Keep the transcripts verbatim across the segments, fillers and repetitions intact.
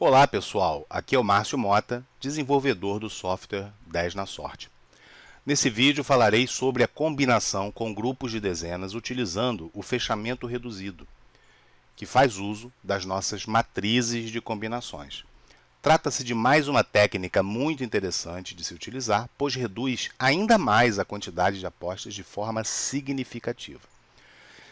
Olá pessoal, aqui é o Márcio Mota, desenvolvedor do software Dez na Sorte. Nesse vídeo falarei sobre a combinação com grupos de dezenas utilizando o fechamento reduzido, que faz uso das nossas matrizes de combinações. Trata-se de mais uma técnica muito interessante de se utilizar, pois reduz ainda mais a quantidade de apostas de forma significativa.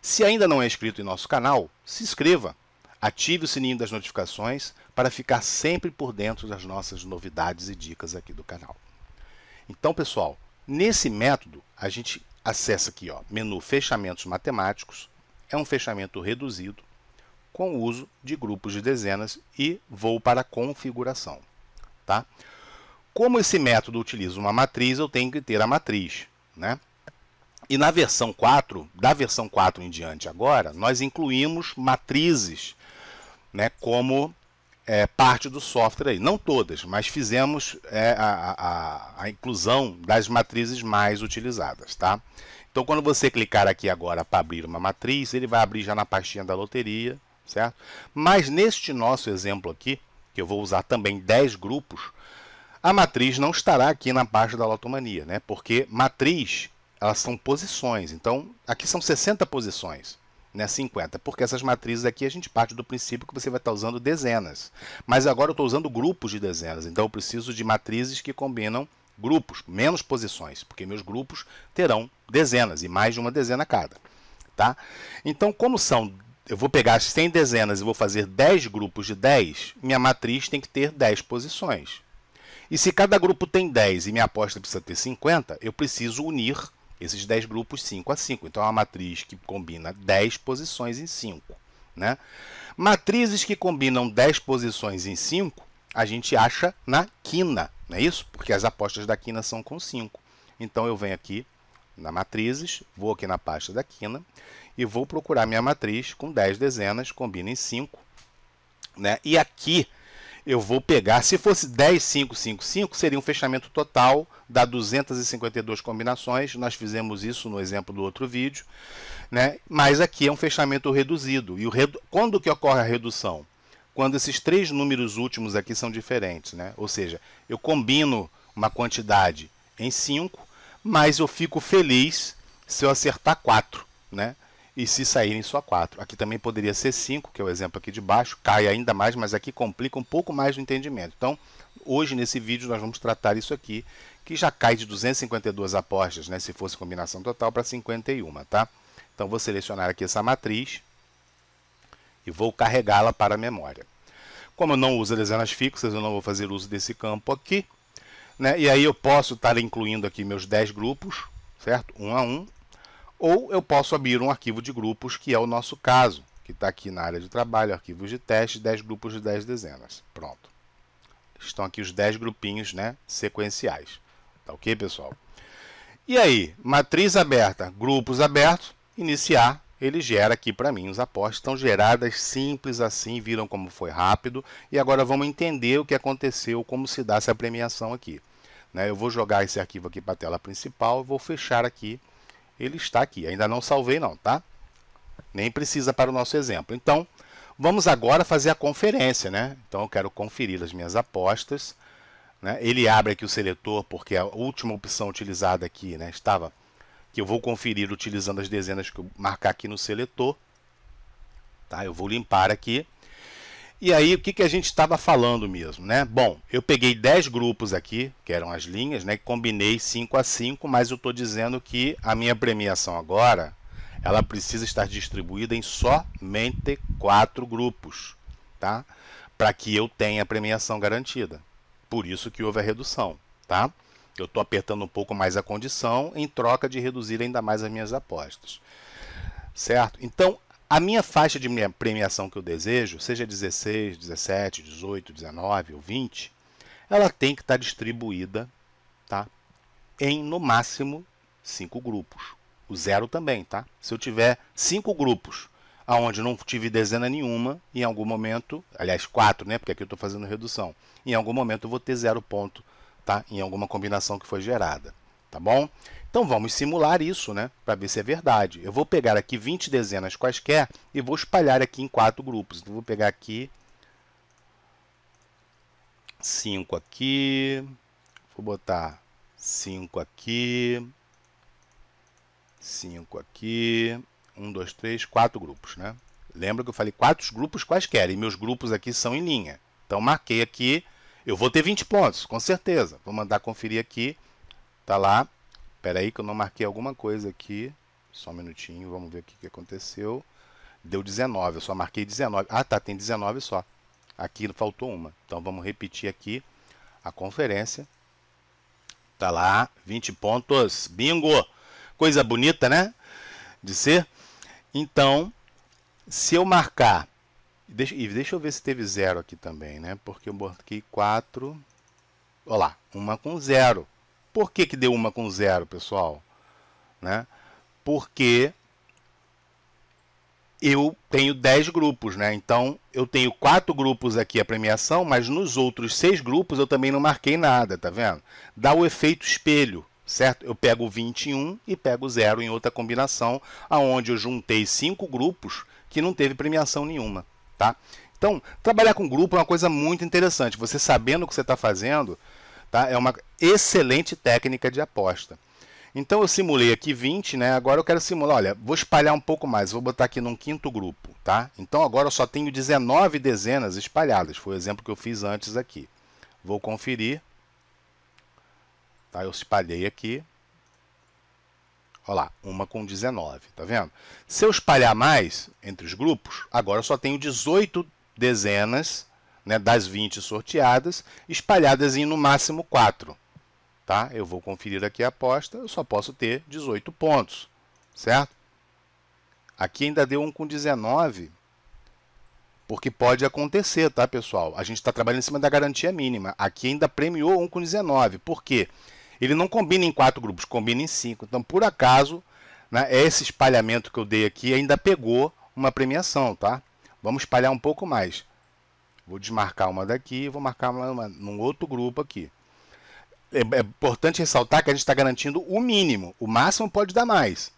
Se ainda não é inscrito em nosso canal, se inscreva, ative o sininho das notificações para ficar sempre por dentro das nossas novidades e dicas aqui do canal. Então, pessoal, nesse método a gente acessa aqui, ó, menu Fechamentos Matemáticos, é um fechamento reduzido, com o uso de grupos de dezenas e vou para a configuração. Tá? Como esse método utiliza uma matriz, eu tenho que ter a matriz. Né? E na versão quatro, da versão quatro em diante agora, nós incluímos matrizes, né, como é, parte do software. Aí. Não todas, mas fizemos é, a, a, a inclusão das matrizes mais utilizadas. Tá? Então, quando você clicar aqui agora para abrir uma matriz, ele vai abrir já na pastinha da loteria. Certo? Mas neste nosso exemplo aqui, que eu vou usar também dez grupos, a matriz não estará aqui na parte da Lotomania, né? Porque matriz, elas são posições, então aqui são sessenta posições, né? cinquenta, porque essas matrizes aqui a gente parte do princípio que você vai estar usando dezenas, mas agora eu estou usando grupos de dezenas, então eu preciso de matrizes que combinam grupos, menos posições, porque meus grupos terão dezenas e mais de uma dezena cada. Tá? Então, como são eu vou pegar as cem dezenas e vou fazer dez grupos de dez, minha matriz tem que ter dez posições. E se cada grupo tem dez e minha aposta precisa ter cinquenta, eu preciso unir esses dez grupos cinco a cinco. Então, é uma matriz que combina dez posições em cinco. Né? Matrizes que combinam dez posições em cinco, a gente acha na Quina, não é isso? Porque as apostas da Quina são com cinco. Então, eu venho aqui na matrizes, vou aqui na pasta da Quina e vou procurar minha matriz com dez dezenas, combina em cinco, né? E aqui eu vou pegar, se fosse dez, cinco, cinco, cinco, seria um fechamento total, dá duzentas e cinquenta e duas combinações, nós fizemos isso no exemplo do outro vídeo, né? Mas aqui é um fechamento reduzido, e o redu... quando que ocorre a redução? Quando esses três números últimos aqui são diferentes, né? Ou seja, eu combino uma quantidade em cinco, mas eu fico feliz se eu acertar quatro, né? E se saírem só quatro. Aqui também poderia ser cinco, que é o exemplo aqui de baixo, cai ainda mais, mas aqui complica um pouco mais o entendimento. Então, hoje nesse vídeo nós vamos tratar isso aqui, que já cai de duzentas e cinquenta e duas apostas, né? Se fosse combinação total, para cinquenta e uma, tá? Então, vou selecionar aqui essa matriz e vou carregá-la para a memória. Como eu não uso dezenas fixas, eu não vou fazer uso desse campo aqui. Né? E aí eu posso estar incluindo aqui meus dez grupos, certo? Um a um, ou eu posso abrir um arquivo de grupos, que é o nosso caso, que está aqui na área de trabalho, arquivos de teste, dez grupos de dez dezenas. Pronto. Estão aqui os dez grupinhos, né, sequenciais. Tá ok, pessoal? E aí, matriz aberta, grupos abertos, iniciar, ele gera aqui para mim. Os apostas estão geradas simples assim, viram como foi rápido. E agora vamos entender o que aconteceu, como se dá essa premiação aqui. Eu vou jogar esse arquivo aqui para a tela principal, vou fechar aqui, ele está aqui, ainda não salvei não, tá? Nem precisa para o nosso exemplo. Então, vamos agora fazer a conferência, né? Então, eu quero conferir as minhas apostas, né? Ele abre aqui o seletor, porque a última opção utilizada aqui, né, estava, que eu vou conferir utilizando as dezenas que eu marcar aqui no seletor, tá? Eu vou limpar aqui. E aí, o que, que a gente estava falando mesmo, né? Bom, eu peguei dez grupos aqui, que eram as linhas, né? Combinei cinco a cinco, mas eu estou dizendo que a minha premiação agora, ela precisa estar distribuída em somente quatro grupos, tá? Para que eu tenha a premiação garantida. Por isso que houve a redução, tá? Eu estou apertando um pouco mais a condição, em troca de reduzir ainda mais as minhas apostas, certo? Então, a minha faixa de minha premiação que eu desejo, seja dezesseis, dezessete, dezoito, dezenove ou vinte, ela tem que estar distribuída, tá, em, no máximo, cinco grupos. O zero também, tá? Se eu tiver cinco grupos, onde não tive dezena nenhuma, em algum momento, aliás, quatro, né? Porque aqui eu estou fazendo redução. Em algum momento eu vou ter zero ponto, tá? Em alguma combinação que foi gerada. Tá bom? Então, vamos simular isso, né? Para ver se é verdade. Eu vou pegar aqui vinte dezenas quaisquer e vou espalhar aqui em quatro grupos. Então, vou pegar aqui cinco aqui, vou botar cinco aqui, cinco aqui, um, dois, três, quatro grupos, né? Lembra que eu falei quatro grupos quaisquer, e meus grupos aqui são em linha. Então, marquei aqui, eu vou ter vinte pontos, com certeza. Vou mandar conferir aqui, tá lá. Espera aí que eu não marquei alguma coisa aqui, só um minutinho, vamos ver o que, que aconteceu. Deu dezenove, eu só marquei dezenove. Ah, tá, tem dezenove só. Aqui faltou uma. Então, vamos repetir aqui a conferência. Tá lá, vinte pontos. Bingo! Coisa bonita, né? De ser. Então, se eu marcar... Deixa, e deixa eu ver se teve zero aqui também, né? Porque eu marquei quatro. Olha lá, uma com zero. Por que que deu uma com zero, pessoal? Né? Porque... eu tenho dez grupos, né? Então, eu tenho quatro grupos aqui a premiação, mas nos outros seis grupos eu também não marquei nada, tá vendo? Dá o efeito espelho, certo? Eu pego vinte e um e pego zero em outra combinação, aonde eu juntei cinco grupos que não teve premiação nenhuma, tá? Então, trabalhar com grupo é uma coisa muito interessante. Você sabendo o que você está fazendo, tá? É uma excelente técnica de aposta. Então, eu simulei aqui vinte, né? Agora eu quero simular, olha, vou espalhar um pouco mais, vou botar aqui num quinto grupo, tá? Então, agora eu só tenho dezenove dezenas espalhadas, foi o exemplo que eu fiz antes aqui. Vou conferir, tá? Eu espalhei aqui, olha lá, uma com dezenove, tá vendo? Se eu espalhar mais entre os grupos, agora eu só tenho dezoito dezenas, né, das vinte sorteadas, espalhadas em no máximo quatro. Tá? Eu vou conferir aqui a aposta, eu só posso ter dezoito pontos, certo? Aqui ainda deu um com dezenove, porque pode acontecer, tá, pessoal? A gente está trabalhando em cima da garantia mínima. Aqui ainda premiou um com dezenove, por quê? Ele não combina em quatro grupos, combina em cinco. Então, por acaso, né, esse espalhamento que eu dei aqui ainda pegou uma premiação, tá? Vamos espalhar um pouco mais. Vou desmarcar uma daqui e vou marcar uma, uma num outro grupo aqui. É importante ressaltar que a gente está garantindo o mínimo. O máximo pode dar mais,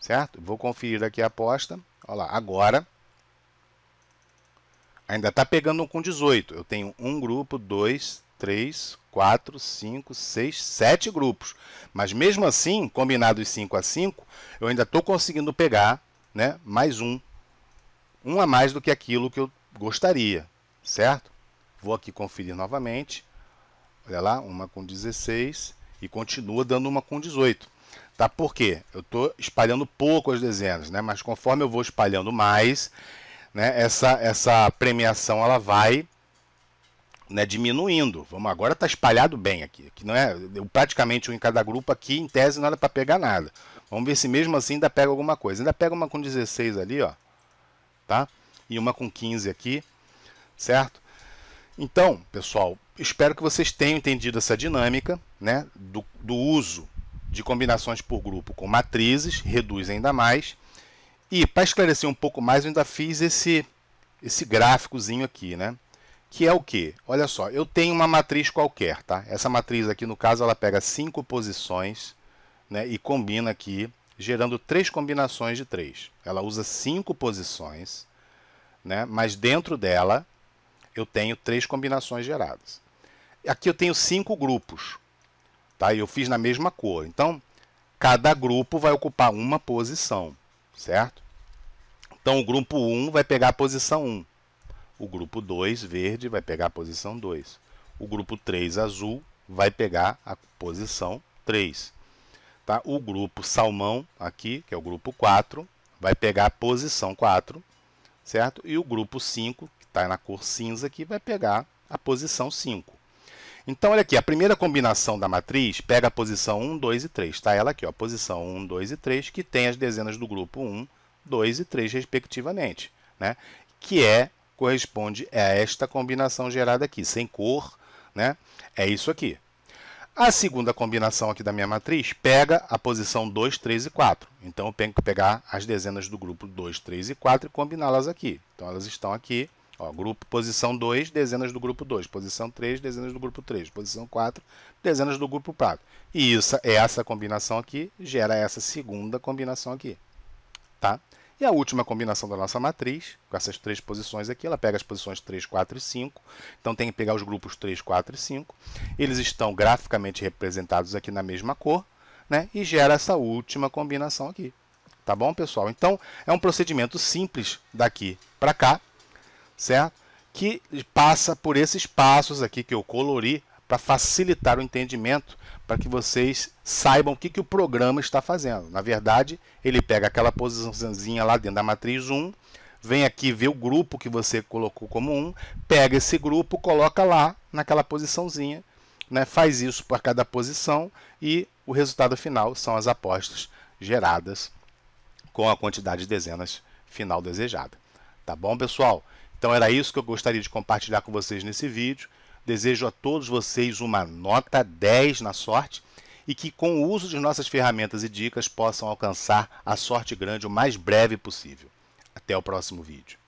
certo? Vou conferir aqui a aposta. Olha lá, agora ainda está pegando um com dezoito. Eu tenho um grupo, dois, três, quatro, cinco, seis, sete grupos. Mas mesmo assim, combinados cinco a cinco, eu ainda estou conseguindo pegar, né, mais um. Um a mais do que aquilo que eu gostaria, certo? Vou aqui conferir novamente. Olha lá, uma com dezesseis e continua dando uma com dezoito. Tá? Por quê? Eu estou espalhando pouco as dezenas, né? Mas conforme eu vou espalhando mais, né, essa, essa premiação ela vai, né, diminuindo. Vamos, agora está espalhado bem aqui. Aqui não é, eu, praticamente um em cada grupo aqui, em tese, não era para pegar nada. Vamos ver se mesmo assim ainda pega alguma coisa. Ainda pega uma com dezesseis ali, ó, tá? E uma com quinze aqui, certo? Então, pessoal, espero que vocês tenham entendido essa dinâmica, né, do, do uso de combinações por grupo com matrizes, reduz ainda mais. E para esclarecer um pouco mais, eu ainda fiz esse, esse gráficozinho aqui, né, que é o quê? Olha só, eu tenho uma matriz qualquer, tá? Essa matriz aqui, no caso, ela pega cinco posições, né, e combina aqui, gerando três combinações de três. Ela usa cinco posições, né, mas dentro dela eu tenho três combinações geradas. Aqui eu tenho cinco grupos, tá? E eu fiz na mesma cor. Então, cada grupo vai ocupar uma posição, certo? Então, o grupo um vai pegar a posição um. O grupo dois, verde, vai pegar a posição dois. O grupo três, azul, vai pegar a posição três. Tá? O grupo salmão, aqui, que é o grupo quatro, vai pegar a posição quatro, certo? E o grupo cinco, que está na cor cinza aqui, vai pegar a posição cinco. Então, olha aqui, a primeira combinação da matriz pega a posição um, dois e três. Está ela aqui, ó, posição um, dois e três, que tem as dezenas do grupo um, dois e três, respectivamente, né? Que é, corresponde a esta combinação gerada aqui, sem cor, né? É isso aqui. A segunda combinação aqui da minha matriz pega a posição dois, três e quatro. Então, eu tenho que pegar as dezenas do grupo dois, três e quatro e combiná-las aqui. Então, elas estão aqui. Ó, grupo, posição dois, dezenas do grupo dois, posição três, dezenas do grupo três, posição quatro, dezenas do grupo quatro. E isso, essa combinação aqui gera essa segunda combinação aqui. Tá? E a última combinação da nossa matriz, com essas três posições aqui, ela pega as posições três, quatro e cinco. Então tem que pegar os grupos três, quatro e cinco. Eles estão graficamente representados aqui na mesma cor, né? E gera essa última combinação aqui. Tá bom, pessoal? Então é um procedimento simples daqui para cá, certo? Que passa por esses passos aqui que eu colori para facilitar o entendimento, para que vocês saibam o que, que o programa está fazendo. Na verdade, ele pega aquela posiçãozinha lá dentro da matriz um, vem aqui ver o grupo que você colocou como um, pega esse grupo, coloca lá naquela posiçãozinha, né? Faz isso para cada posição e o resultado final são as apostas geradas com a quantidade de dezenas final desejada. Tá bom, pessoal? Então era isso que eu gostaria de compartilhar com vocês nesse vídeo. Desejo a todos vocês uma nota dez na sorte e que com o uso de nossas ferramentas e dicas possam alcançar a sorte grande o mais breve possível. Até o próximo vídeo.